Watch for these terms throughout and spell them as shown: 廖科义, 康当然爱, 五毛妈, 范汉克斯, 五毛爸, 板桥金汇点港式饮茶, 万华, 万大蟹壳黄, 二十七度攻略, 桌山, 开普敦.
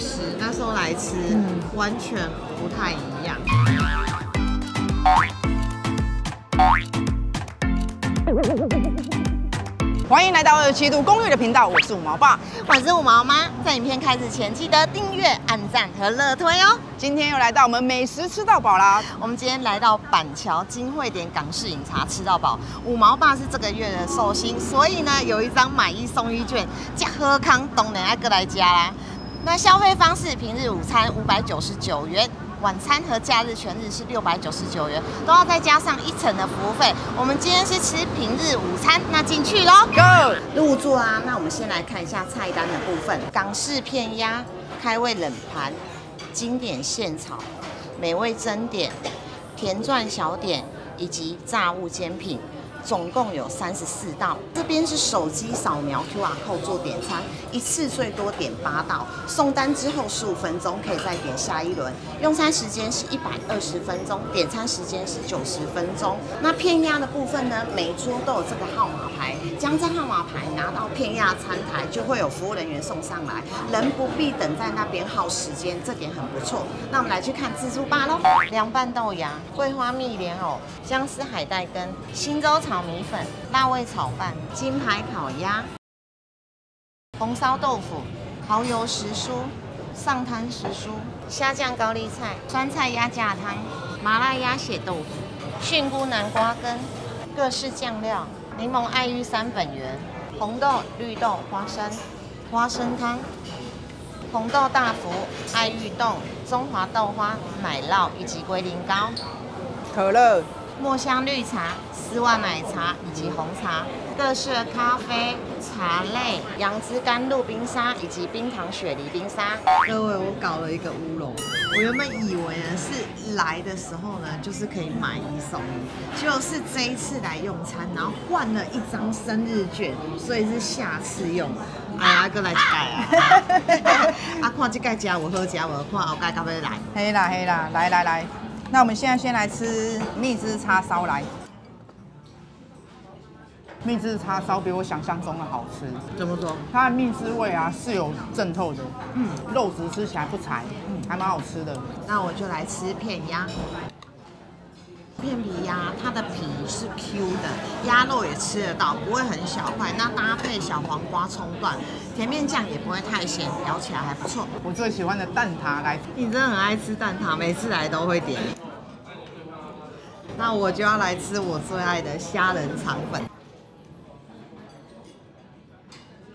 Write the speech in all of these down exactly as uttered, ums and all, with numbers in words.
食那时候来吃，嗯、完全不太一样。欢迎来到二十七度攻略的频道，我是五毛爸，我是五毛妈。在影片开始前，记得订阅、按赞和热推哦。今天又来到我们美食吃到饱啦！我们今天来到板桥金汇点港式饮茶吃到饱。五毛爸是这个月的寿星，所以呢有一张买一送一券，加喝康当然爱过来加啦。那消费方式，平日午餐五百九十九元。 晚餐和假日全日是六百九十九元，都要再加上一层的服务费。我们今天是吃平日午餐，那进去喽 ，Go 入座啊！那我们先来看一下菜单的部分：港式片鸭、开胃冷盘、经典现炒、美味蒸点、甜钻小点以及炸物煎品。 总共有三十四道，这边是手机扫描 Q R code 做点餐，一次最多点八道。送单之后十五分钟可以再点下一轮。用餐时间是一百二十分钟，点餐时间是九十分钟。那片鸭的部分呢，每桌都有这个号码牌，将这号码牌拿到片鸭餐台，就会有服务人员送上来，人不必等在那边耗时间，这点很不错。那我们来去看自助吧喽，凉拌豆芽、桂花蜜莲藕、姜丝海带羹、新洲。 炒米粉、辣味炒饭、金牌烤鸭、红烧豆腐、蚝油时蔬、上汤时蔬、虾酱高丽菜、酸菜鸭架汤、麻辣鸭血豆腐、菌菇南瓜羹、各式酱料、柠檬爱玉三本源、红豆、绿豆、花生、花生汤、红豆大福、爱玉冻、中华豆花、奶酪以及龟苓膏、可乐。 墨香绿茶、丝袜奶茶以及红茶，各式的咖啡、茶类、杨枝甘露冰沙以及冰糖雪梨冰沙。各位，我搞了一个乌龙，我原本以为呢是来的时候呢就是可以买一送一，结果是这一次来用餐，然后换了一张生日券，所以是下次用。 哎呀，过来一届啊！啊，看这届吃有好吃无？看后届到尾来。嘿啦嘿啦，来来来。 那我们现在先来吃蜜汁叉烧来，蜜汁叉烧比我想象中的好吃。怎么说？它的蜜汁味啊是有渗透的，嗯，肉质吃起来不柴，嗯，还蛮好吃的。那我就来吃片鸭，片皮鸭它的皮是 Q 的，鸭肉也吃得到，不会很小块。那搭配小黄瓜葱段，甜面酱也不会太咸，咬起来还不错。我最喜欢的蛋挞来，你真的很爱吃蛋挞，每次来都会点。 那我就要来吃我最爱的虾仁肠粉。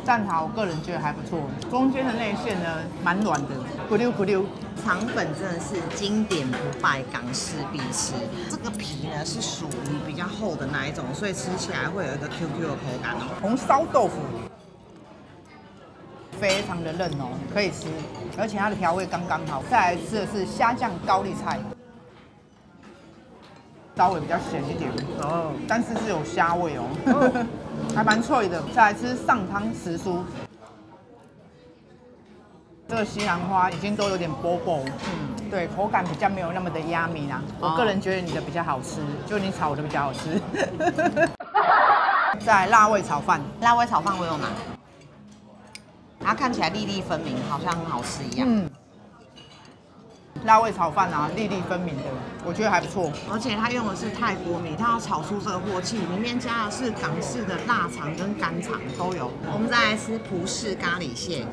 蛋挞我个人觉得还不错，中间的内馅呢蛮软的，咕溜咕溜。肠粉真的是经典不败，港式必吃。这个皮呢是属于比较厚的那一种，所以吃起来会有一个 Q Q 的口感哦。红烧豆腐非常的嫩哦，可以吃，而且它的调味刚刚好。再来吃的是虾酱高丽菜。 稍微比较咸一点哦，但是是有虾味哦，哦还蛮脆的。再来吃上汤时蔬，这个西兰花已经都有点薄薄，嗯，对，口感比较没有那么的yummy啦。哦、我个人觉得你的比较好吃，就你炒的比较好吃。再来辣味炒饭，辣味炒饭我有拿，它看起来粒粒分明，好像很好吃一样。嗯 辣味炒饭啊，粒粒分明的，我觉得还不错。而且它用的是泰国米，它要炒出这个镬气，里面加的是港式的腊肠跟干肠都有。我们再来吃葡式咖喱蟹，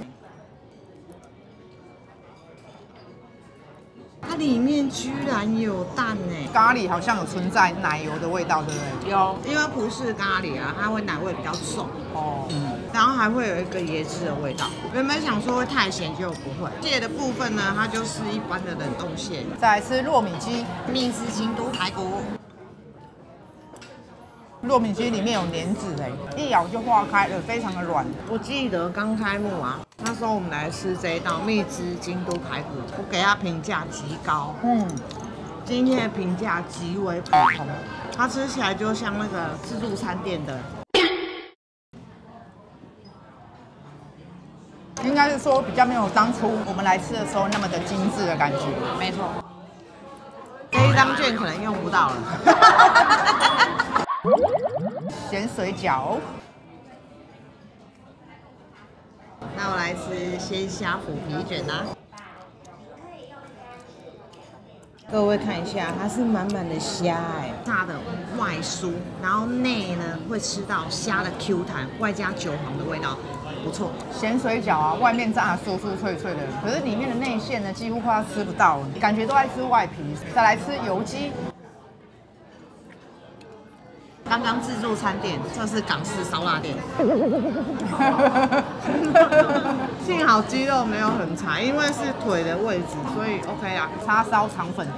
它里面居然有蛋哎！咖喱好像有存在奶油的味道，对不对？有，因为葡式咖喱啊，它会奶味比较重哦。嗯 然后还会有一个椰汁的味道，原本想说会太咸，就不会。蟹的部分呢，它就是一般的冷冻蟹。再来吃糯米鸡，蜜汁京都排骨。糯米鸡里面有莲子哎，一咬就化开了，非常的软。我记得刚开幕啊，那时候我们来吃这一道蜜汁京都排骨，我给它评价极高，嗯，今天的评价极为普通，它吃起来就像那个自助餐店的。 应该是说比较没有当初我们来吃的时候那么的精致的感觉。没错，这一张券可能用不到了。咸水饺，那我来吃鲜虾腐皮卷啊。各位看一下，它是满满的虾哎、欸，它的外酥，然后内呢会吃到虾的 Q 弹，外加韭黄的味道，不错。咸水饺啊，外面炸酥酥脆脆的，可是里面的内馅呢几乎快要吃不到了，感觉都在吃外皮。再来吃油鸡。 刚刚自助餐店，这是港式烧腊店。幸好鸡肉没有很柴，因为是腿的位置，所以 OK 啦。叉烧肠粉，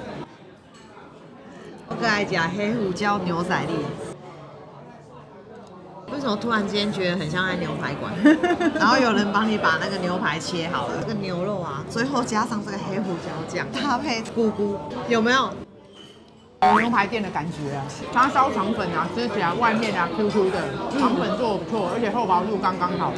我再来讲黑胡椒牛仔粒。为什么突然间觉得很像在牛排馆？然后有人帮你把那个牛排切好了，这个牛肉啊，最后加上这个黑胡椒酱，搭配菇菇，有没有？ 牛排店的感觉啊，叉烧肠粉啊，吃起来外面啊 Q Q 的，肠粉做的不错，而且厚薄度刚刚好。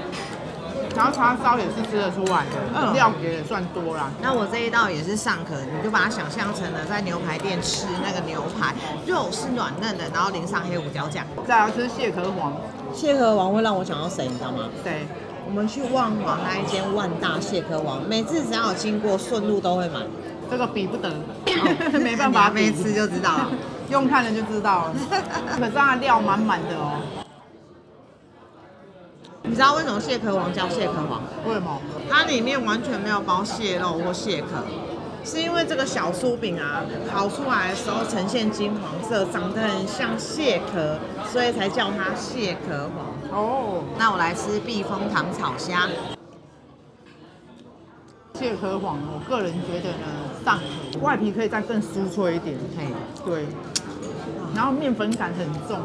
然后叉烧也是吃得出来的，料也算多啦。那我这一道也是上壳，你就把它想象成了在牛排店吃那个牛排，肉是软嫩的，然后淋上黑胡椒酱。再来吃蟹壳黄，蟹壳黄会让我想到谁，你知道吗？对，我们去万华那一间万大蟹壳黄，每次只要有经过顺路都会买。 这个比不得，哦、没办法，没吃就知道了，用看了就知道了。可是它料满满的哦。你知道为什么蟹壳王叫蟹壳王？为什么？它里面完全没有包蟹肉或蟹壳，是因为这个小酥饼啊，烤出来的时候呈现金黄色，长得很像蟹壳，所以才叫它蟹壳王。哦，那我来吃避风塘炒虾。 蟹壳黄，我个人觉得呢，上壳外皮可以再更酥脆一点，嘿，对，然后面粉感很重，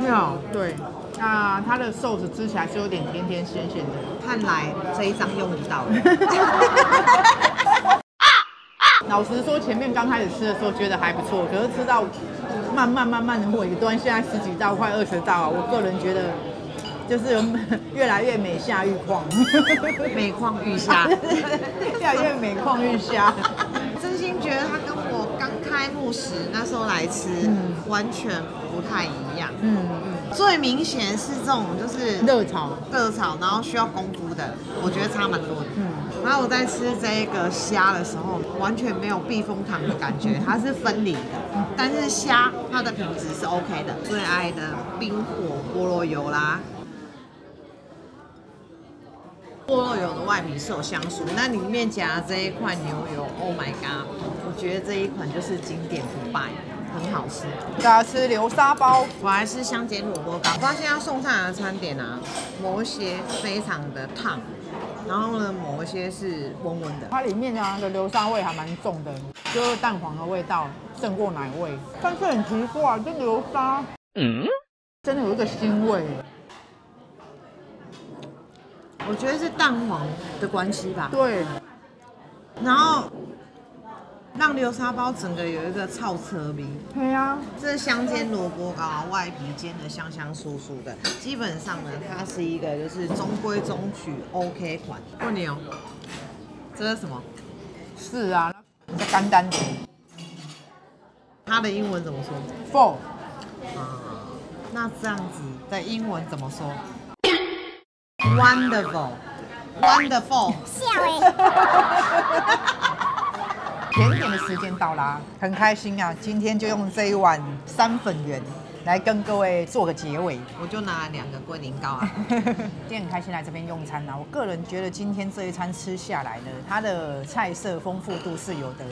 没有，对，那它的寿司吃起来是有点甜甜咸咸的，看来这一张用不到了。老实说，前面刚开始吃的时候觉得还不错，可是吃到慢慢慢慢的尾端，现在十几道快二十道，我个人觉得。 就是越来越美下玉矿，美矿玉虾，越来越美矿玉虾。真心觉得它跟我刚开幕时那时候来吃、嗯、完全不太一样。嗯嗯，最明显是这种就是热炒，热炒然后需要功夫的，我觉得差蛮多的。嗯，然后我在吃这个虾的时候，完全没有避风塘的感觉，它是分离的。 但是虾它的品质是 OK 的，最爱的冰火菠萝油啦，菠萝油的外皮是有香酥，那里面夹这一块牛油 ，Oh my god！ 我觉得这一款就是经典不败，很好吃。大家吃流沙包，我还是香煎萝卜糕。我发现它送上来的餐点啊，某一些非常的烫，然后呢，某一些是温温的，它里面啊的流沙味还蛮重的，就是蛋黄的味道。 胜过奶味，但是很奇怪，这流沙，嗯，真的有一个腥味。我觉得是蛋黄的关系吧。对。然后让流沙包整个有一个臭车味。对啊，这是香煎萝卜糕，外皮煎的香香酥酥的。基本上呢，它是一个就是中规中矩 OK 款。问你哦，这是什么？是啊，这干丹的。 它的英文怎么说 ？Four。啊，那这样子的英文怎么说 ？Wonderful。Wonderful。笑哎。甜点的时间到啦，很开心啊！今天就用这一碗三粉圆来跟各位做个结尾。我就拿两个龟苓膏啊。今天很开心来这边用餐啊，我个人觉得今天这一餐吃下来呢，它的菜色丰富度是有的。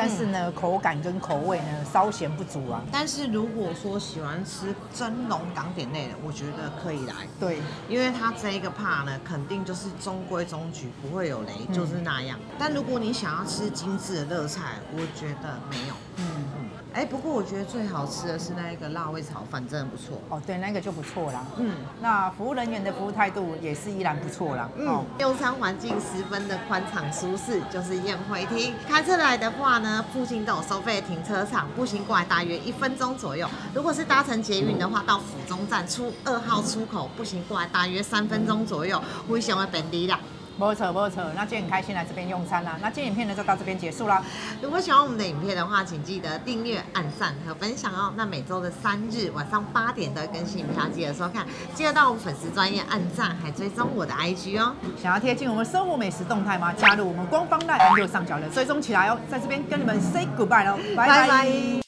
但是呢，嗯、口感跟口味呢稍显不足啊。但是如果说喜欢吃蒸笼港点类的，我觉得可以来。对，因为它这一个part呢，肯定就是中规中矩，不会有雷，嗯、就是那样。但如果你想要吃精致的热菜，我觉得没有。嗯嗯。哎、欸，不过我觉得最好吃的是那一个辣味炒饭，真的不错。哦，对，那个就不错啦。嗯，那服务人员的服务态度也是依然不错啦。嗯，哦、用餐环境十分的宽敞舒适，就是宴会厅。开车来的话呢？ 附近都有收费停车场，步行过来大约一分钟左右。如果是搭乘捷运的话，到府中站出二号出口，步行过来大约三分钟左右，非常的便利啦。没错没错，那今天很开心来这边用餐啦。那今天影片呢就到这边结束啦。如果喜欢我们的影片的话，请记得订阅、按赞和分享哦。那每周的三日晚上八点都会更新影片，记得收看，记得到我们粉丝专页按赞，还追踪我的 I G 哦。想要贴近我们生活美食动态吗？加入我们官方 LINE 右上角的追踪起来哦。在这边跟你们 say goodbye 喽，拜拜。